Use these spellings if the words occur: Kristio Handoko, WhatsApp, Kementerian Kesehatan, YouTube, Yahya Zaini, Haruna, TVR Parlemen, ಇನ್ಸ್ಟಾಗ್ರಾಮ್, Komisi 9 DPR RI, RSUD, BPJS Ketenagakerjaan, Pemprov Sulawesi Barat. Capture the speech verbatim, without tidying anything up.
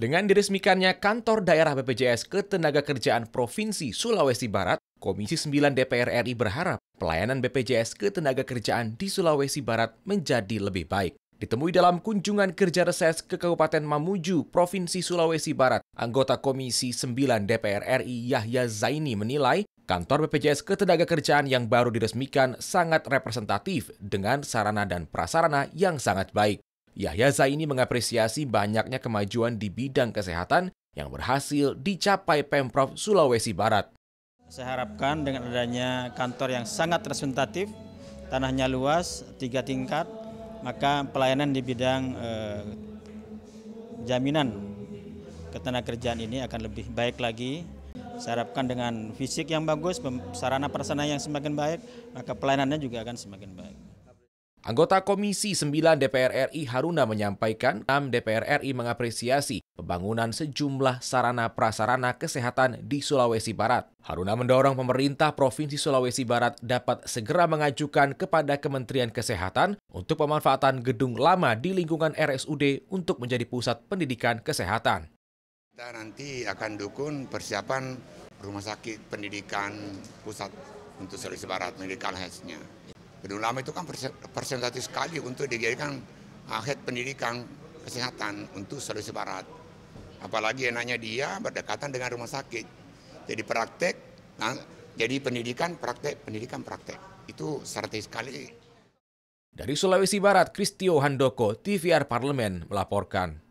Dengan diresmikannya kantor daerah B P J S Ketenagakerjaan Provinsi Sulawesi Barat, Komisi sembilan D P R R I berharap pelayanan B P J S Ketenagakerjaan di Sulawesi Barat menjadi lebih baik. Ditemui dalam kunjungan kerja reses ke Kabupaten Mamuju, Provinsi Sulawesi Barat, anggota Komisi sembilan D P R R I Yahya Zaini menilai kantor B P J S Ketenagakerjaan yang baru diresmikan sangat representatif dengan sarana dan prasarana yang sangat baik. Yahya Zaini mengapresiasi banyaknya kemajuan di bidang kesehatan yang berhasil dicapai Pemprov Sulawesi Barat. Saya harapkan dengan adanya kantor yang sangat representatif, tanahnya luas, tiga tingkat, maka pelayanan di bidang eh, jaminan ketenagakerjaan ini akan lebih baik lagi. Saya harapkan dengan fisik yang bagus, sarana prasarana yang semakin baik, maka pelayanannya juga akan semakin baik. Anggota Komisi sembilan D P R R I Haruna menyampaikan enam D P R R I mengapresiasi pembangunan sejumlah sarana-prasarana kesehatan di Sulawesi Barat. Haruna mendorong pemerintah Provinsi Sulawesi Barat dapat segera mengajukan kepada Kementerian Kesehatan untuk pemanfaatan gedung lama di lingkungan R S U D untuk menjadi pusat pendidikan kesehatan. Kita nanti akan dukung persiapan rumah sakit pendidikan pusat untuk Sulawesi Barat, medical health-nya. Gedung lama itu kan representatif sekali untuk dijadikan head pendidikan kesehatan untuk Sulawesi Barat. Apalagi enaknya dia berdekatan dengan rumah sakit. Jadi praktek, nah, jadi pendidikan, praktek, pendidikan, praktek. Itu strategis sekali. Dari Sulawesi Barat, Kristio Handoko, T V R Parlemen melaporkan.